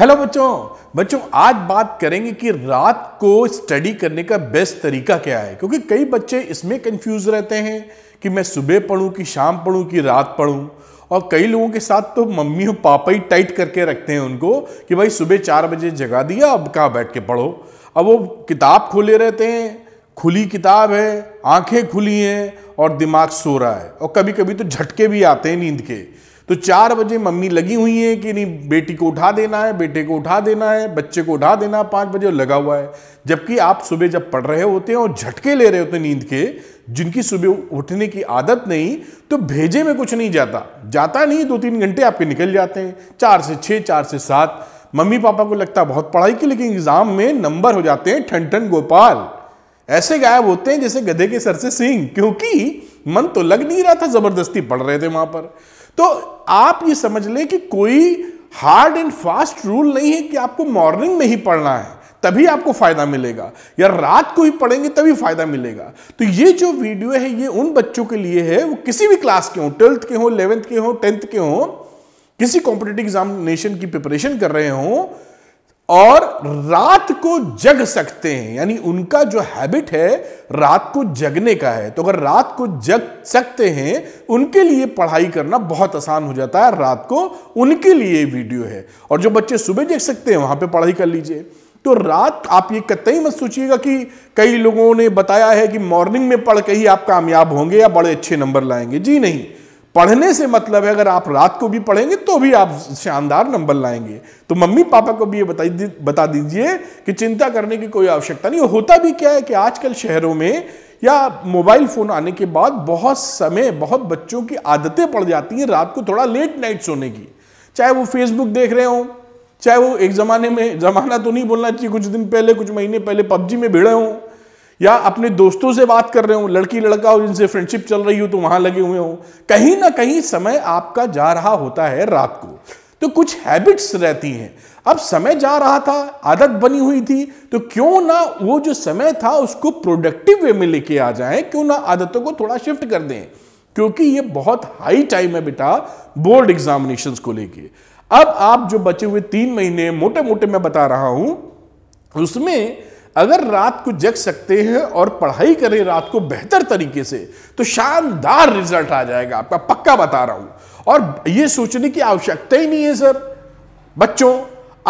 Hello बच्चों, आज बात करेंगे कि रात को स्टडी करने का बेस्ट तरीका क्या है, क्योंकि कई बच्चे इसमें कंफ्यूज रहते हैं कि मैं सुबह पढूं कि शाम पढूं कि रात पढूं। और कई लोगों के साथ तो मम्मी और पापा ही टाइट करके रखते हैं उनको कि भाई सुबह 4 बजे जगा दिया, अब कहाँ बैठ के पढ़ो। अब वो किताब खोले रहते हैं, खुली किताब है, आँखें खुली हैं और दिमाग सो रहा है। और कभी कभी तो झटके भी आते हैं नींद के। तो 4 बजे मम्मी लगी हुई है कि नहीं, बेटी को उठा देना है, बेटे को उठा देना है, बच्चे को उठा देना है, 5 बजे और लगा हुआ है। जबकि आप सुबह जब पढ़ रहे होते हैं और झटके ले रहे होते हैं नींद के, जिनकी सुबह उठने की आदत नहीं तो भेजे में कुछ नहीं जाता नहीं, 2-3 घंटे आपके निकल जाते हैं। 4 से 6, 4 से 7। मम्मी पापा को लगता है बहुत पढ़ाई की, लेकिन एग्जाम में नंबर हो जाते हैं ठन ठन गोपाल, ऐसे गायब होते हैं जैसे गधे के सर से सींग, क्योंकि मन तो लग नहीं रहा था, जबरदस्ती पढ़ रहे थे वहां पर। तो आप ये समझ लें कि कोई हार्ड एंड फास्ट रूल नहीं है कि आपको मॉर्निंग में ही पढ़ना है तभी आपको फायदा मिलेगा, या रात को ही पढ़ेंगे तभी फायदा मिलेगा। तो ये जो वीडियो है ये उन बच्चों के लिए है, वो किसी भी क्लास के हों, 12th के हों, 11th के हों, 10th के हों, किसी कॉम्पिटिटिव एग्जामिनेशन की प्रिपरेशन कर रहे हों और रात को जग सकते हैं, यानी उनका जो हैबिट है रात को जगने का है। तो अगर रात को जग सकते हैं उनके लिए पढ़ाई करना बहुत आसान हो जाता है, रात को उनके लिए वीडियो है। और जो बच्चे सुबह जग सकते हैं वहां पे पढ़ाई कर लीजिए। तो रात आप ये कतई मत सोचिएगा कि कई लोगों ने बताया है कि मॉर्निंग में पढ़ के ही आप कामयाब होंगे या बड़े अच्छे नंबर लाएंगे। जी नहीं, पढ़ने से मतलब है अगर आप रात को भी पढ़ेंगे तो भी आप शानदार नंबर लाएंगे। तो मम्मी पापा को भी ये बता दीजिए कि चिंता करने की कोई आवश्यकता नहीं। होता भी क्या है कि आजकल शहरों में या मोबाइल फोन आने के बाद बहुत बच्चों की आदतें पड़ जाती हैं रात को थोड़ा लेट नाइट सोने की, चाहे वो फेसबुक देख रहे हों, चाहे वो एक ज़माना तो नहीं बोलना चाहिए, कुछ दिन पहले, कुछ महीने पहले PUBG में भिड़े हों, या अपने दोस्तों से बात कर रहे हो, लड़की लड़का हो जिनसे फ्रेंडशिप चल रही हो तो वहां लगे हुए हो। कहीं ना कहीं समय आपका जा रहा होता है रात को, तो कुछ हैबिट्स रहती हैं। अब समय जा रहा था, आदत बनी हुई थी, तो क्यों ना वो जो समय था उसको प्रोडक्टिव वे में लेके आ जाएं, क्यों ना आदतों को थोड़ा शिफ्ट कर दें, क्योंकि ये बहुत हाई टाइम है बेटा बोर्ड एग्जामिनेशंस को लेके। अब आप जो बचे हुए 3 महीने मोटे मोटे मैं बता रहा हूं, उसमें अगर रात को जग सकते हैं और पढ़ाई करें रात को बेहतर तरीके से तो शानदार रिजल्ट आ जाएगा आपका, पक्का बता रहा हूं। और ये सोचने की आवश्यकता ही नहीं है सर बच्चों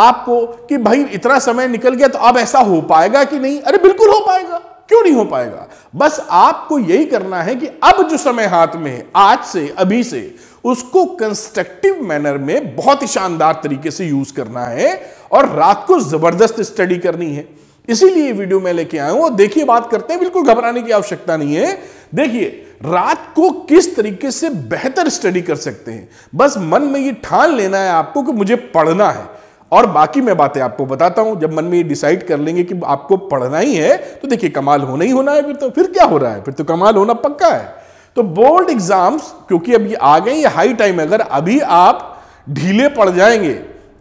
आपको कि भाई इतना समय निकल गया तो अब ऐसा हो पाएगा कि नहीं। अरे बिल्कुल हो पाएगा, क्यों नहीं हो पाएगा। बस आपको यही करना है कि अब जो समय हाथ में है आज से, अभी से, उसको कंस्ट्रक्टिव मैनर में बहुत ही शानदार तरीके से यूज करना है और रात को जबरदस्त स्टडी करनी है। इसीलिए वीडियो में लेके आया हूं। और देखिए बात करते हैं, बिल्कुल घबराने की आवश्यकता नहीं है। देखिए रात को किस तरीके से बेहतर स्टडी कर सकते हैं, बस मन में ये ठान लेना है आपको कि मुझे पढ़ना है, और बाकी मैं बातें आपको बताता हूं। जब मन में ये डिसाइड कर लेंगे कि आपको पढ़ना ही है तो देखिए कमाल होना ही होना है। फिर क्या हो रहा है, फिर तो कमाल होना पक्का है। तो बोर्ड एग्जाम्स क्योंकि अब ये आ गए, ये हाई टाइम है। अगर अभी आप ढीले पड़ जाएंगे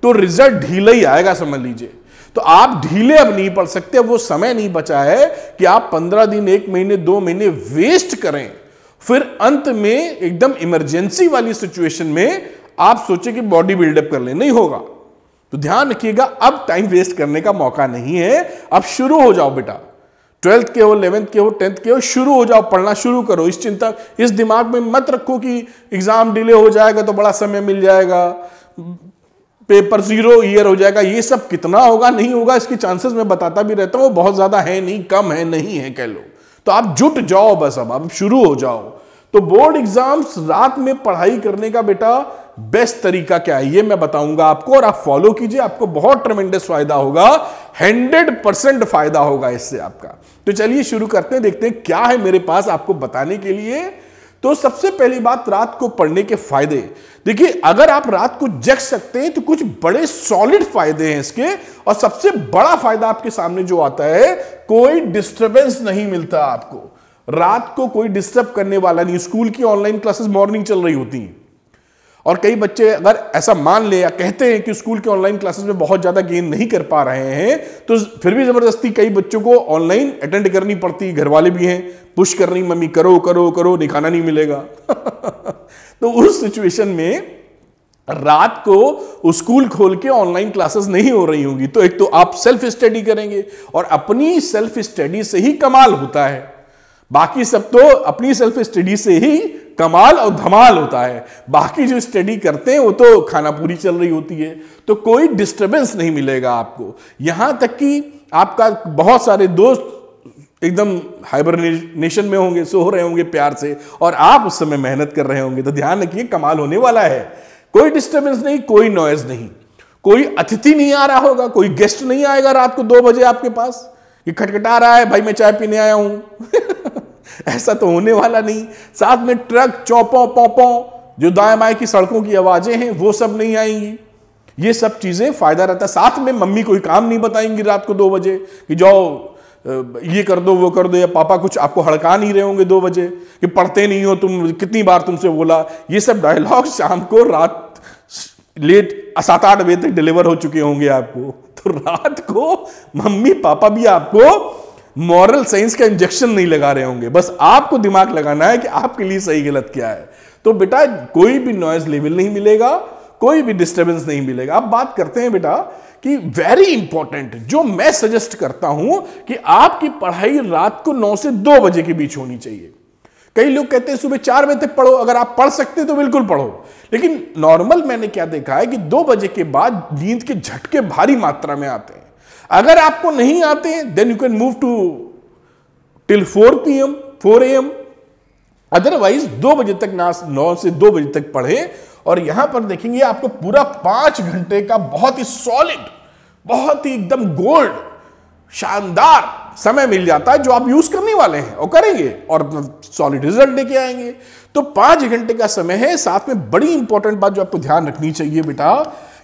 तो रिजल्ट ढीला ही आएगा, समझ लीजिए। तो आप ढीले अब नहीं पढ़ सकते, वो समय नहीं बचा है कि आप 15 दिन, 1 महीने, 2 महीने वेस्ट करें, फिर अंत में एकदम इमरजेंसी वाली सिचुएशन में आप सोचे कि बॉडी बिल्डअप कर ले, नहीं होगा। तो ध्यान रखिएगा, अब टाइम वेस्ट करने का मौका नहीं है। अब शुरू हो जाओ बेटा, 12th के हो, 11th के हो, 10th के हो, शुरू हो जाओ, पढ़ना शुरू करो। इस दिमाग में मत रखो कि एग्जाम डिले हो जाएगा तो बड़ा समय मिल जाएगा, पेपर 0 ईयर हो जाएगा। ये सब कितना होगा नहीं होगा इसके चांसेस मैं बताता भी रहता हूँ, बहुत ज्यादा है नहीं, कम है नहीं है कह लो। तो आप जुट जाओ बस, अब शुरू हो जाओ। तो बोर्ड एग्जाम्स रात में पढ़ाई करने का बेटा बेस्ट तरीका क्या है ये मैं बताऊंगा आपको, और आप फॉलो कीजिए, आपको बहुत ट्रेमेंडस फायदा होगा, 100% फायदा होगा इससे आपका। तो चलिए शुरू करते हैं, देखते हैं क्या है मेरे पास आपको बताने के लिए। तो सबसे पहली बात, रात को पढ़ने के फायदे। देखिए अगर आप रात को जग सकते हैं तो कुछ बड़े सॉलिड फायदे हैं इसके, और सबसे बड़ा फायदा आपके सामने जो आता है, कोई डिस्टरबेंस नहीं मिलता आपको रात को, कोई डिस्टर्ब करने वाला नहीं। स्कूल की ऑनलाइन क्लासेस मॉर्निंग चल रही होती हैं, और कई बच्चे अगर ऐसा मान ले या कहते हैं कि स्कूल के ऑनलाइन क्लासेस में बहुत ज्यादा गेन नहीं कर पा रहे हैं, तो फिर भी जबरदस्ती कई बच्चों को ऑनलाइन अटेंड करनी पड़ती है। घर वाले भी हैं पुश कर रही, मम्मी करो करो करो, नहीं खाना नहीं मिलेगा तो उस सिचुएशन में रात को स्कूल खोल के ऑनलाइन क्लासेस नहीं हो रही होंगी, तो एक तो आप सेल्फ स्टडी करेंगे और अपनी सेल्फ स्टडी से ही कमाल होता है, बाकी सब तो अपनी सेल्फ स्टडी से ही कमाल और धमाल होता है। बाकी जो स्टडी करते हैं वो तो खाना पूरी चल रही होती है, तो कोई डिस्टर्बेंस नहीं मिलेगा आपको। यहां तक कि आपका बहुत सारे दोस्त एकदम हाइबरनेशन में होंगे, सो रहे होंगे प्यार से, और आप उस समय मेहनत कर रहे होंगे। तो ध्यान रखिए कमाल होने वाला है, कोई डिस्टर्बेंस नहीं, कोई नॉइज नहीं, कोई अतिथि नहीं आ रहा होगा, कोई गेस्ट नहीं आएगा रात को 2 बजे आपके पास ये खटखटा रहा है भाई मैं चाय पीने आया हूं ऐसा तो होने वाला नहीं। साथ में ट्रक चौपों पौपों जो दाएं बाएं की सड़कों की आवाजें हैं वो सब नहीं आएंगी। ये सब चीजें फायदा रहता। साथ में मम्मी कोई काम नहीं बताएंगी रात को 2 बजे कि जाओ ये कर दो वो कर दो, या पापा कुछ आपको हड़का नहीं रहे होंगे 2 बजे कि पढ़ते नहीं हो तुम, कितनी बार तुमसे बोला। ये सब डायलॉग शाम को रात लेट 7-8 बजे तक डिलीवर हो चुके होंगे आपको। तो रात को मम्मी पापा भी आपको मॉरल साइंस का इंजेक्शन नहीं लगा रहे होंगे, बस आपको दिमाग लगाना है कि आपके लिए सही गलत क्या है। तो बेटा कोई भी नॉइज लेवल नहीं मिलेगा, कोई भी डिस्टर्बेंस नहीं मिलेगा। अब बात करते हैं बेटा कि वेरी इंपॉर्टेंट जो मैं सजेस्ट करता हूं कि आपकी पढ़ाई रात को 9 से 2 बजे के बीच होनी चाहिए। कई लोग कहते हैं सुबह 4 बजे तक पढ़ो, अगर आप पढ़ सकते तो बिल्कुल पढ़ो, लेकिन नॉर्मल मैंने क्या देखा है कि 2 बजे के बाद नींद के झटके भारी मात्रा में आते हैं। अगर आपको नहीं आते हैं then you can move to till 4 AM otherwise 2 बजे तक 9 से 2 बजे तक पढ़े। और यहां पर देखेंगे आपको पूरा 5 घंटे का बहुत ही सॉलिड, बहुत ही एकदम गोल्ड शानदार समय मिल जाता है जो आप यूज करने वाले हैं और करेंगे और सॉलिड रिजल्ट लेके आएंगे। तो 5 घंटे का समय है। साथ में बड़ी इंपॉर्टेंट बात जो आपको ध्यान रखनी चाहिए बेटा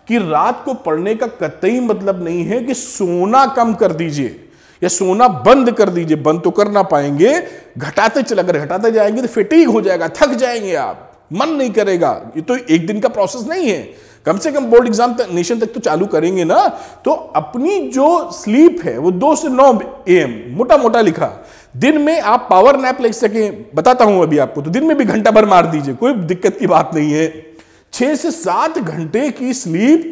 कि रात को पढ़ने का कतई मतलब नहीं है कि सोना कम कर दीजिए या सोना बंद कर दीजिए। बंद तो कर ना पाएंगे, घटाते जाएंगे तो फटीग हो जाएगा, थक जाएंगे आप, मन नहीं करेगा। ये तो एक दिन का प्रोसेस नहीं है, कम से कम बोर्ड एग्जाम तक नेशन तक तो चालू करेंगे ना। तो अपनी जो स्लीप है वो 2 से 9 AM मोटा मोटा लिखा। दिन में आप पावर नैप ले सके, बताता हूं अभी आपको, तो दिन में भी घंटा भर मार दीजिए, कोई दिक्कत की बात नहीं है। 6 से 7 घंटे की स्लीप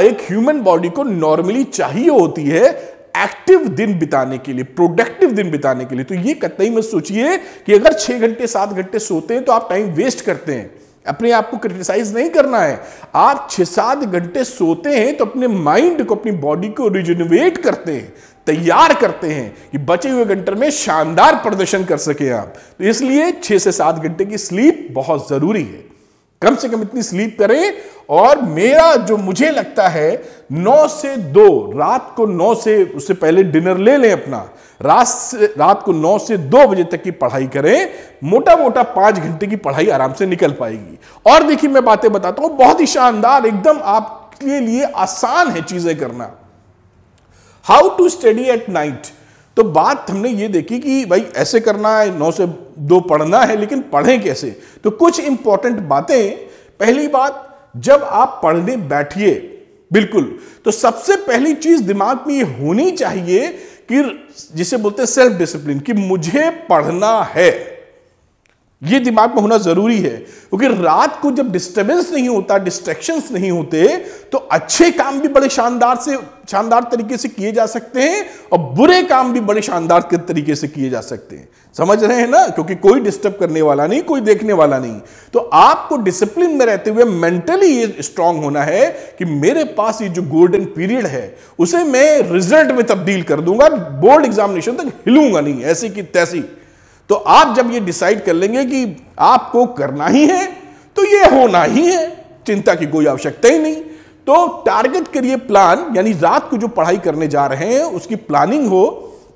एक ह्यूमन बॉडी को नॉर्मली चाहिए होती है एक्टिव दिन बिताने के लिए, प्रोडक्टिव दिन बिताने के लिए। तो ये कतई मत सोचिए कि अगर 6-7 घंटे सोते हैं तो आप टाइम वेस्ट करते हैं। अपने आप को क्रिटिसाइज नहीं करना है। आप 6-7 घंटे सोते हैं तो अपने माइंड को, अपनी बॉडी को रिजुनवेट करते हैं, तैयार करते हैं कि बचे हुए घंटे में शानदार प्रदर्शन कर सके आप। तो इसलिए 6 से 7 घंटे की स्लीप बहुत जरूरी है, कम से कम इतनी स्लीप करें। और मेरा जो मुझे लगता है 9 से 2 रात को 9 से, उससे पहले डिनर ले लें अपना, रात को 9 से 2 बजे तक की पढ़ाई करें। मोटा मोटा 5 घंटे की पढ़ाई आराम से निकल पाएगी। और देखिए मैं बातें बताता हूं, बहुत ही शानदार एकदम आपके लिए आसान है चीजें करना। How to study at night, तो बात हमने ये देखी कि भाई ऐसे करना है, 9 से 2 पढ़ना है, लेकिन पढ़ें कैसे। तो कुछ इंपॉर्टेंट बातें। पहली बात, जब आप पढ़ने बैठिए बिल्कुल, तो सबसे पहली चीज दिमाग में ये होनी चाहिए कि जिसे बोलते हैं सेल्फ डिसिप्लिन, कि मुझे पढ़ना है, ये दिमाग में होना जरूरी है। क्योंकि रात को जब डिस्टर्बेंस नहीं होता, डिस्ट्रैक्शंस नहीं होते, तो अच्छे काम भी बड़े शानदार तरीके से किए जा सकते हैं और बुरे काम भी बड़े शानदार तरीके से किए जा सकते हैं। समझ रहे हैं ना, क्योंकि कोई डिस्टर्ब करने वाला नहीं, कोई देखने वाला नहीं। तो आपको डिसिप्लिन में रहते हुए मेंटली ये स्ट्रांग होना है कि मेरे पास ये जो गोल्डन पीरियड है उसे मैं रिजल्ट में तब्दील कर दूंगा, बोर्ड एग्जामिनेशन तक हिलूंगा नहीं, ऐसी की तैसी। तो आप जब ये डिसाइड कर लेंगे कि आपको करना ही है तो ये होना ही है, चिंता की कोई आवश्यकता ही नहीं। तो टारगेट करिए, प्लान, यानी रात को जो पढ़ाई करने जा रहे हैं उसकी प्लानिंग हो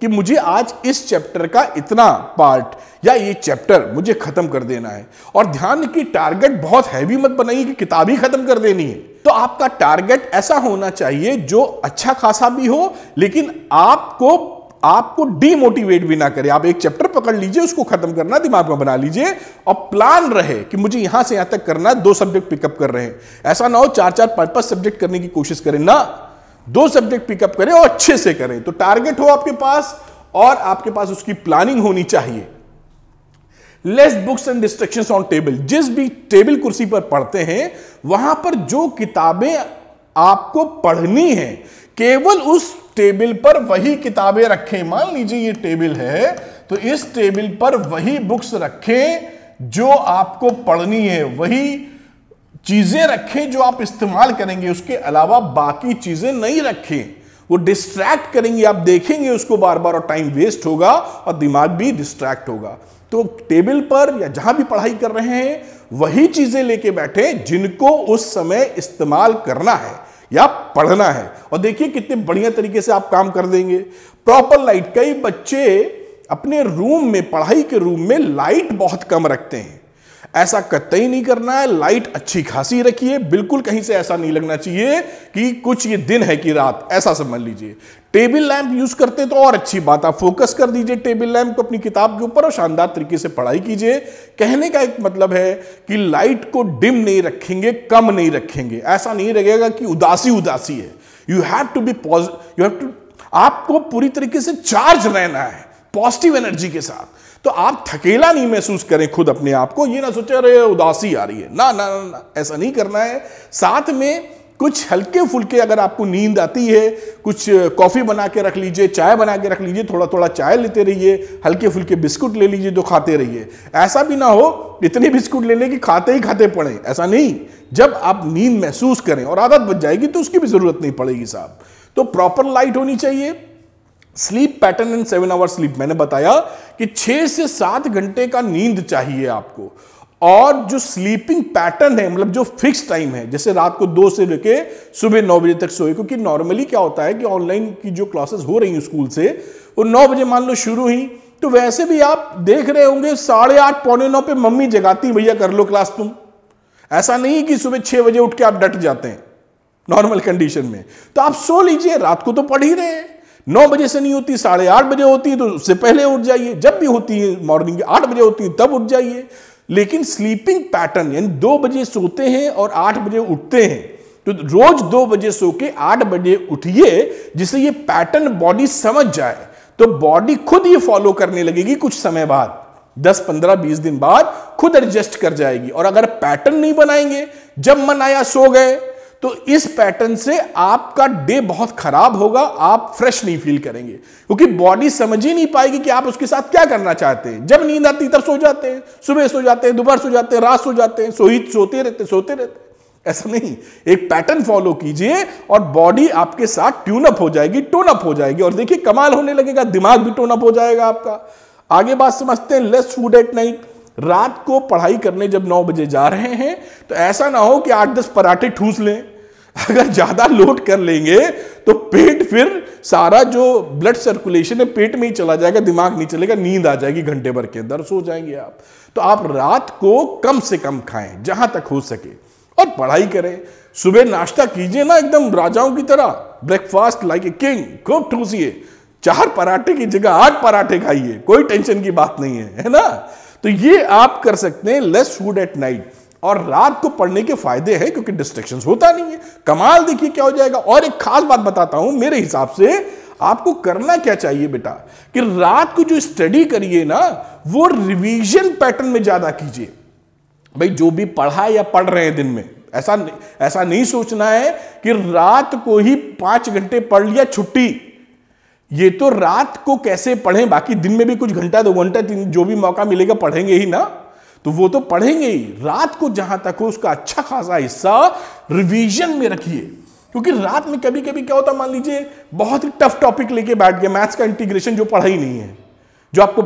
कि मुझे आज इस चैप्टर का इतना पार्ट या ये चैप्टर मुझे खत्म कर देना है। और ध्यान रखिए टारगेट बहुत हैवी मत बनाइए कि किताब ही खत्म कर देनी है। तो आपका टारगेट ऐसा होना चाहिए जो अच्छा खासा भी हो, लेकिन आपको डीमोटिवेट भी ना करे। आप एक चैप्टर पकड़ लीजिए, उसको खत्म करना दिमाग में बना लीजिए और प्लान रहे कि मुझे यहां से यहां तक करना है। 2 सब्जेक्ट पिकअप कर रहे हैं, ऐसा ना हो 4-4, 5-5 सब्जेक्ट करने की कोशिश करें ना। 2 सब्जेक्ट पिकअप करें और अच्छे से करें। तो टारगेट हो आपके पास और आपके पास उसकी प्लानिंग होनी चाहिए। Less books and distractions on table, जिस भी टेबल कुर्सी पर पढ़ते हैं वहां पर जो किताबें आपको पढ़नी है केवल उस टेबल पर वही किताबें रखें। मान लीजिए ये टेबल है तो इस टेबल पर वही बुक्स रखें जो आपको पढ़नी है, वही चीजें रखें जो आप इस्तेमाल करेंगे, उसके अलावा बाकी चीजें नहीं रखें। वो डिस्ट्रैक्ट करेंगे, आप देखेंगे उसको बार बार और टाइम वेस्ट होगा और दिमाग भी डिस्ट्रैक्ट होगा। तो टेबल पर या जहां भी पढ़ाई कर रहे हैं वही चीजें लेके बैठे जिनको उस समय इस्तेमाल करना है या पढ़ना है। और देखिए कितने बढ़िया तरीके से आप काम कर देंगे। प्रॉपर लाइट, कई बच्चे अपने रूम में, पढ़ाई के रूम में लाइट बहुत कम रखते हैं, ऐसा कतई नहीं करना है। लाइट अच्छी खासी रखिए, बिल्कुल कहीं से ऐसा नहीं लगना चाहिए कि कुछ ये दिन है कि रात, ऐसा समझ लीजिए। टेबल लैंप यूज करते तो और अच्छी बात, आप फोकस कर दीजिए टेबल लैंप को अपनी किताब के ऊपर और शानदार तरीके से पढ़ाई कीजिए। कहने का एक मतलब है कि लाइट को डिम नहीं रखेंगे, कम नहीं रखेंगे, ऐसा नहीं रहेगा कि उदासी उदासी है। यू हैव टू आपको पूरी तरीके से चार्ज रहना है पॉजिटिव एनर्जी के साथ, तो आप थकेला नहीं महसूस करें खुद अपने आप को। ये ना सोचे अरे उदासी आ रही है, ना ना ना, ना ऐसा नहीं करना है। साथ में कुछ हल्के फुल्के, अगर आपको नींद आती है कुछ कॉफ़ी बना के रख लीजिए, चाय बना के रख लीजिए, थोड़ा थोड़ा चाय लेते रहिए, हल्के फुल्के बिस्कुट ले लीजिए जो खाते रहिए। ऐसा भी ना हो इतने बिस्कुट ले लें कि खाते ही खाते पड़ें, ऐसा नहीं। जब आप नींद महसूस करें और आदत बन जाएगी तो उसकी भी ज़रूरत नहीं पड़ेगी साहब। तो प्रॉपर लाइट होनी चाहिए। Sleep pattern and 7 hour sleep, मैंने बताया कि 6 से 7 घंटे का नींद चाहिए आपको। और जो स्लीपिंग पैटर्न है, मतलब जो फिक्स टाइम है, जैसे रात को 2 से लेके सुबह 9 बजे तक सोए, क्योंकि नॉर्मली क्या होता है कि ऑनलाइन की जो क्लासेस हो रही हैं स्कूल से वो 9 बजे मान लो शुरू हुई, तो वैसे भी आप देख रहे होंगे 8:30 पौने 9 पे मम्मी जगाती, भैया कर लो क्लास तुम। ऐसा नहीं कि सुबह 6 बजे उठ के आप डट जाते हैं नॉर्मल कंडीशन में, तो आप सो लीजिए, रात को तो पढ़ ही रहे हैं। 9 बजे से नहीं होती, 8:30 बजे होती है तो उससे पहले उठ जाइए, जब भी होती है मॉर्निंग 8 बजे होती है तब उठ जाइए। लेकिन स्लीपिंग पैटर्न यानी 2 बजे सोते हैं और 8 बजे उठते हैं, तो रोज 2 बजे सो के 8 बजे उठिए, जिससे ये पैटर्न बॉडी समझ जाए, तो बॉडी खुद ये फॉलो करने लगेगी। कुछ समय बाद 10, 15, 20 दिन बाद खुद एडजस्ट कर जाएगी। और अगर पैटर्न नहीं बनाएंगे, जब मन आया सो गए, तो इस पैटर्न से आपका डे बहुत खराब होगा, आप फ्रेश नहीं फील करेंगे, क्योंकि बॉडी समझ ही नहीं पाएगी कि आप उसके साथ क्या करना चाहते हैं। जब नींद आती तब सो जाते हैं, सुबह सो जाते हैं, दोपहर सो जाते हैं, रात सो जाते हैं, सोते रहते। ऐसा नहीं, एक पैटर्न फॉलो कीजिए और बॉडी आपके साथ टोन अप हो जाएगी और देखिए कमाल होने लगेगा, दिमाग भी टोन अप हो जाएगा आपका। आगे बात समझते हैं, लेस फूड एट नाइट। रात को पढ़ाई करने जब 9 बजे जा रहे हैं तो ऐसा ना हो कि 8-10 पराठे ठूस लें। अगर ज़्यादा लोड कर लेंगे तो पेट, फिर सारा जो ब्लड सर्कुलेशन है पेट में ही चला जाएगा, दिमाग नहीं चलेगा, नींद आ जाएगी, घंटे भर के अंदर सो जाएंगे आप। तो आप रात को कम से कम खाएं जहाँ तक हो सके और पढ़ाई करें। सुबह नाश्ता कीजिए ना एकदम राजाओं की तरह, ब्रेकफास्ट लाइक ए किंग, खूब ठूसिए, 4 पराठे की जगह 8 पराठे खाइए, कोई टेंशन की बात नहीं है, है ना। तो ये आप कर सकते हैं, लेस फूड एट नाइट। और रात को पढ़ने के फायदे हैं क्योंकि डिस्ट्रैक्शंस होता नहीं है। कमाल देखिए क्या हो जाएगा। और एक खास बात बताता हूं, मेरे हिसाब से आपको करना क्या चाहिए बेटा, कि रात को जो स्टडी करिए ना वो रिवीजन पैटर्न में ज्यादा कीजिए। भाई जो भी पढ़ा या पढ़ रहे हैं दिन में, ऐसा नहीं सोचना है कि रात को ही 5 घंटे पढ़ लिया छुट्टी। ये तो रात को कैसे पढ़ें, बाकी दिन में भी कुछ घंटा 2 घंटा जो भी मौका मिलेगा पढ़ेंगे ही ना, तो वो तो पढ़ेंगे ही। रात को जहां तक हो उसका अच्छा खासा हिस्सा रिवीजन में रखिए, क्योंकि रात में कभी कभी क्या होता है, मान लीजिए बहुत ही टफ टॉपिक लेके बैठ गए, मैथ्स का इंटीग्रेशन जो पढ़ा ही नहीं है, जो आपको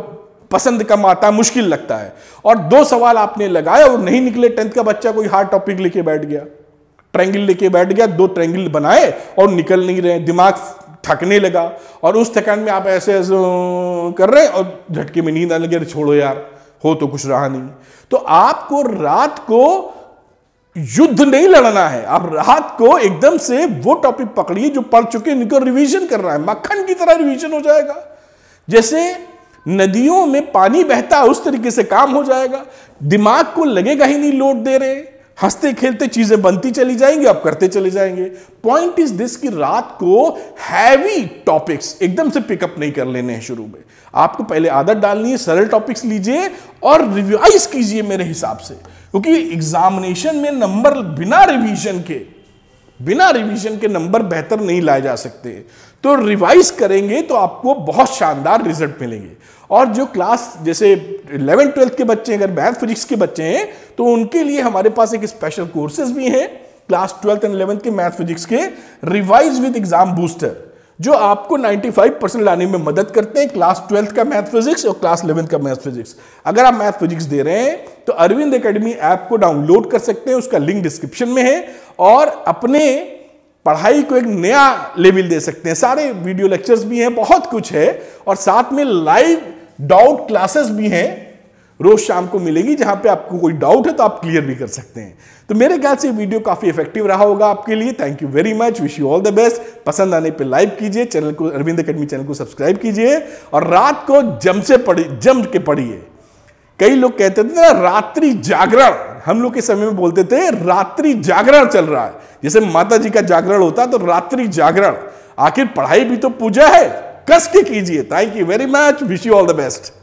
पसंद कम आता है, मुश्किल लगता है, और 2 सवाल आपने लगाए और नहीं निकले। 10th का बच्चा कोई हार्ड टॉपिक लेके बैठ गया, ट्रायंगल लेके बैठ गया, 2 ट्रायंगल बनाए और निकल नहीं रहे, दिमाग थकने लगा, और उस थकान में आप ऐसे कर रहे हैं और झटके में नींद आने लगी, छोड़ो यार, हो तो कुछ रहा नहीं। तो आपको रात को युद्ध नहीं लड़ना है, आप रात को एकदम से वो टॉपिक पकड़िए जो पढ़ चुके हैं, इनको रिवीजन करना है, मक्खन की तरह रिवीजन हो जाएगा। जैसे नदियों में पानी बहता है उस तरीके से काम हो जाएगा, दिमाग को लगेगा ही नहीं लोड दे रहे, हंसते खेलते चीजें बनती चली जाएंगी, आप करते चले जाएंगे। पॉइंट इज दिस कि रात को हैवी टॉपिक्स एकदम से पिकअप नहीं कर लेने हैं शुरू में। आपको पहले आदत डालनी है, सरल टॉपिक्स लीजिए और रिवाइज कीजिए मेरे हिसाब से, क्योंकि एग्जामिनेशन में नंबर बिना रिवीजन के नंबर बेहतर नहीं लाए जा सकते। तो रिवाइज करेंगे तो आपको बहुत शानदार रिजल्ट मिलेंगे। और जो क्लास जैसे 11th 12th के बच्चे अगर मैथ फिजिक्स के बच्चे हैं तो उनके लिए हमारे पास एक स्पेशल कोर्सेज भी हैं क्लास 12th एंड 11th के मैथ फिजिक्स के, रिवाइज विद एग्जाम बूस्टर, जो आपको 95% लाने में मदद करते हैं क्लास 12th का मैथ फिजिक्स और क्लास 11th का मैथ फिजिक्स। अगर आप मैथ फिजिक्स दे रहे हैं तो अरविंद एकेडमी ऐप को डाउनलोड कर सकते हैं, उसका लिंक डिस्क्रिप्शन में है, और अपने पढ़ाई को एक नया लेवल दे सकते हैं। सारे वीडियो लेक्चर्स भी हैं, बहुत कुछ है, और साथ में लाइव डाउट क्लासेस भी हैं, रोज शाम को मिलेगी, जहां पे आपको कोई डाउट है तो आप क्लियर भी कर सकते हैं। तो मेरे ख्याल से वीडियो काफी इफेक्टिव रहा होगा आपके लिए। Thank you very much, wish you all the best. पसंद आने पे लाइक कीजिए, चैनल को अरविंद एकेडमी चैनल को सब्सक्राइब कीजिए, और रात को जम के पढ़िए। कई लोग कहते थे ना रात्रि जागरण, हम लोग के समय में बोलते थे रात्रि जागरण चल रहा है, जैसे माता जी का जागरण होता है तो रात्रि जागरण। आखिर पढ़ाई भी तो पूजा है, कस के कीजिए। Thank you very much, wish you all the best.